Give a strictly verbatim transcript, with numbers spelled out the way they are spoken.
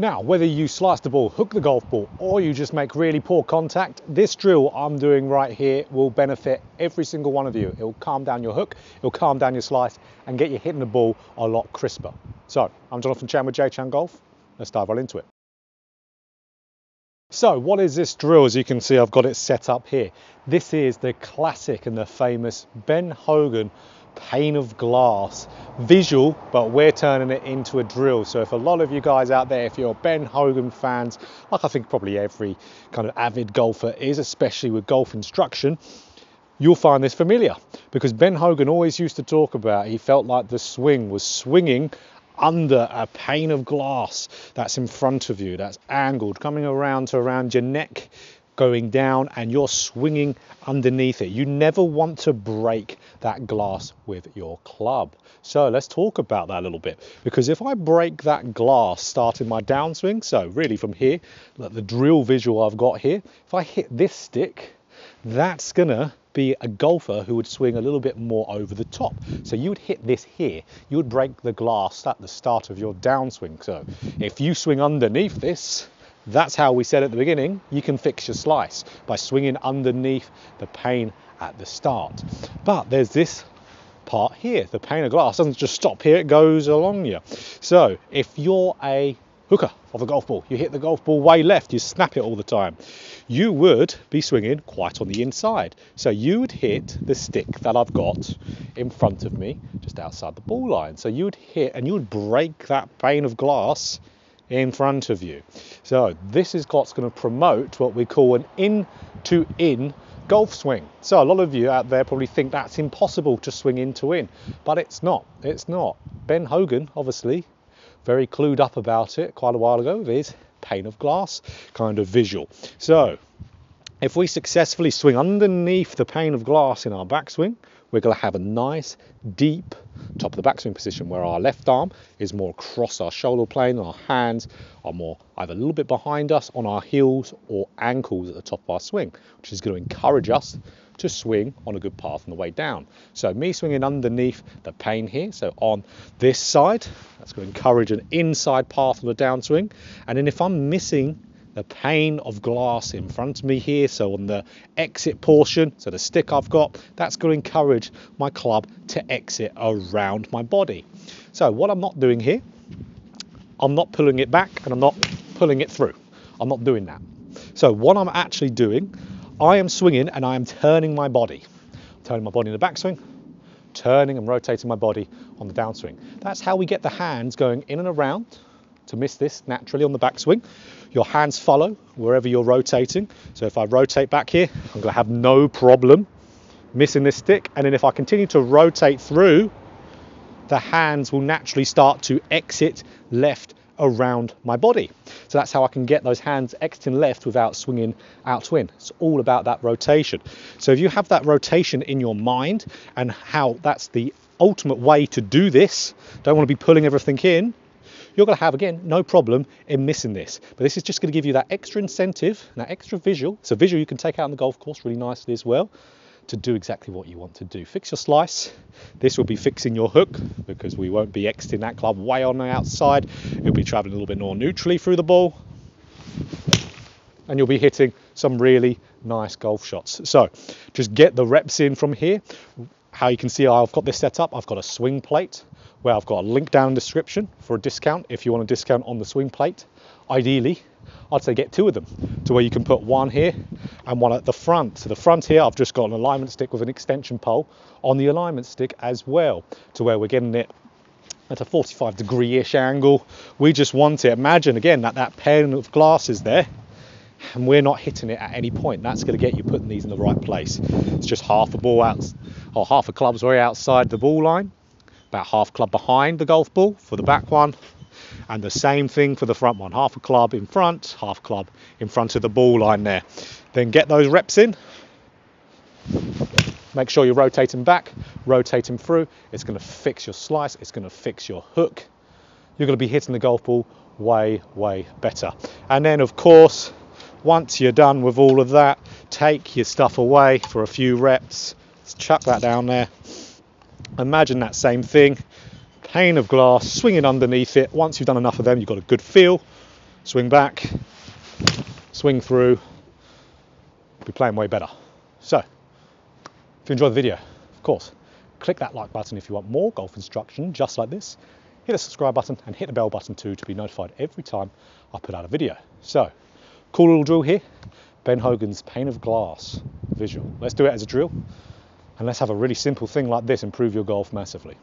Now, whether you slice the ball, hook the golf ball, or you just make really poor contact, this drill I'm doing right here will benefit every single one of you. It'll calm down your hook, it'll calm down your slice, and get you hitting the ball a lot crisper. So, I'm Jonathan Chown with JChownGolf. Let's dive right into it. So, what is this drill? As you can see, I've got it set up here. This is the classic and the famous Ben Hogan pane of glass visual, but we're turning it into a drill. So if a lot of you guys out there, if you're Ben Hogan fans, like I think probably every kind of avid golfer is, especially with golf instruction, you'll find this familiar, because Ben Hogan always used to talk about he felt like the swing was swinging under a pane of glass that's in front of you, that's angled, coming around to around your neck, going down, and you're swinging underneath it. You never want to break that glass with your club. So let's talk about that a little bit, because if I break that glass starting my downswing, so really from here, like the drill visual I've got here, if I hit this stick, that's gonna be a golfer who would swing a little bit more over the top. So you would hit this here, you would break the glass at the start of your downswing. So if you swing underneath this, that's how we said at the beginning, you can fix your slice by swinging underneath the pane at the start. But there's this part here, the pane of glass doesn't just stop here, it goes along you. So if you're a hooker of a golf ball, you hit the golf ball way left, you snap it all the time, you would be swinging quite on the inside. So you would hit the stick that I've got in front of me, just outside the ball line. So you would hit and you would break that pane of glass in front of you. So this is what's going to promote what we call an in-to-in golf swing. So a lot of you out there probably think that's impossible to swing in-to-in, but it's not, it's not. Ben Hogan, obviously, very clued up about it quite a while ago with his pane of glass kind of visual. So if we successfully swing underneath the pane of glass in our backswing, we're going to have a nice, deep top of the backswing position where our left arm is more across our shoulder plane and our hands are more either a little bit behind us on our heels or ankles at the top of our swing, which is going to encourage us to swing on a good path on the way down. So me swinging underneath the pane here, so on this side, that's going to encourage an inside path on the downswing. And then if I'm missing the pane of glass in front of me here, so on the exit portion, so the stick I've got, that's going to encourage my club to exit around my body. So what I'm not doing here, I'm not pulling it back and I'm not pulling it through. I'm not doing that. So what I'm actually doing, I am swinging and I am turning my body. I'm turning my body in the backswing, turning and rotating my body on the downswing. That's how we get the hands going in and around to miss this naturally on the backswing. Your hands follow wherever you're rotating. So if I rotate back here, I'm gonna have no problem missing this stick. And then if I continue to rotate through, the hands will naturally start to exit left around my body. So that's how I can get those hands exiting left without swinging out to in. It's all about that rotation. So if you have that rotation in your mind and how that's the ultimate way to do this, don't want to be pulling everything in, you're going to have, again, no problem in missing this. But this is just going to give you that extra incentive, that extra visual. It's a visual you can take out on the golf course really nicely as well to do exactly what you want to do. Fix your slice. This will be fixing your hook because we won't be exiting that club way on the outside. You'll be traveling a little bit more neutrally through the ball. And you'll be hitting some really nice golf shots. So just get the reps in from here. How you can see I've got this set up, I've got a swing plate where I've got a link down in the description for a discount if you want a discount on the swing plate. Ideally, I'd say get two of them to where you can put one here and one at the front. So the front here, I've just got an alignment stick with an extension pole on the alignment stick as well to where we're getting it at a forty-five degree-ish angle. We just want to imagine again that that pane of glass is there and we're not hitting it at any point. That's going to get you putting these in the right place. It's just half a ball out, or half a club, sorry, outside the ball line, about half club behind the golf ball for the back one, and the same thing for the front one, half a club in front, half club in front of the ball line there. Then get those reps in. Make sure you're rotating back, rotating through. It's going to fix your slice, it's going to fix your hook. You're going to be hitting the golf ball way, way better. And then, of course, once you're done with all of that, take your stuff away for a few reps. Let's chuck that down there. Imagine that same thing, pane of glass, swinging underneath it. Once you've done enough of them, you've got a good feel. swing back, swing through, be playing way better. So, if you enjoyed the video, of course, click that like button if you want more golf instruction just like this. Hit the subscribe button and hit the bell button too to be notified every time I put out a video. So, cool little drill here, Ben Hogan's pane of glass visual. Let's do it as a drill, and let's have a really simple thing like this improve your golf massively.